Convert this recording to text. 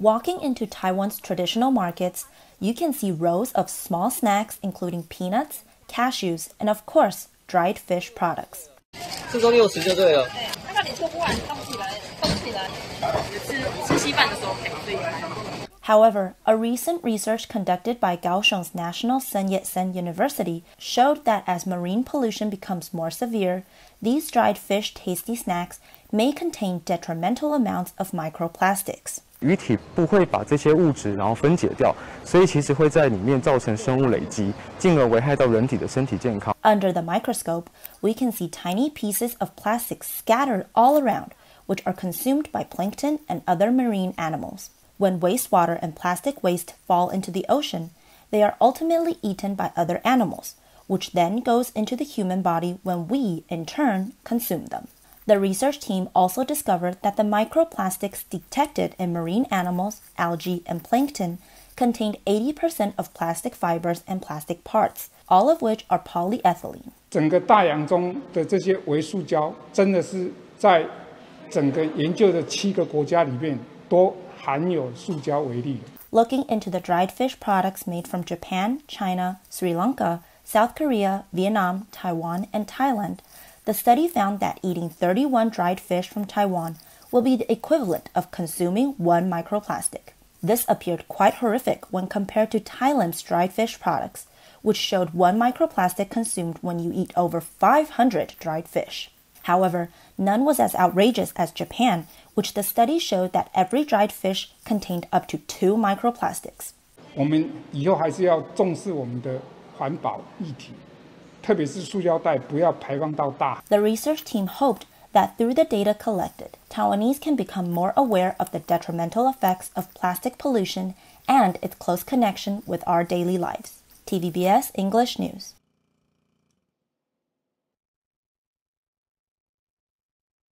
Walking into Taiwan's traditional markets, you can see rows of small snacks including peanuts, cashews, and of course, dried fish products. However, a recent research conducted by Kaohsiung's National Sun Yat-sen University showed that as marine pollution becomes more severe, these dried fish tasty snacks may contain detrimental amounts of microplastics. 鱼体不会把这些物质然后分解掉，所以其实会在里面造成生物累积，进而危害到人体的身体健康。Under the microscope, we can see tiny pieces of plastic scattered all around, which are consumed by plankton and other marine animals. When wastewater and plastic waste fall into the ocean, they are ultimately eaten by other animals, which then goes into the human body when we, in turn, consume them. The research team also discovered that the microplastics detected in marine animals, algae, and plankton contained 80% of plastic fibers and plastic parts, all of which are polyethylene. 整个大洋中的这些微塑胶，真的是在整个研究的7个国家里面都含有塑胶微粒。Looking into the dried fish products made from Japan, China, Sri Lanka, South Korea, Vietnam, Taiwan, and Thailand, the study found that eating 31 dried fish from Taiwan will be the equivalent of consuming 1 microplastic. This appeared quite horrific when compared to Thailand's dried fish products, which showed 1 microplastic consumed when you eat over 500 dried fish. However, none was as outrageous as Japan, which the study showed that every dried fish contained up to 2 microplastics. 我们以后还是要重视我们的环保议题。The research team hoped that through the data collected, Taiwanese can become more aware of the detrimental effects of plastic pollution and its close connection with our daily lives. TVBS English News.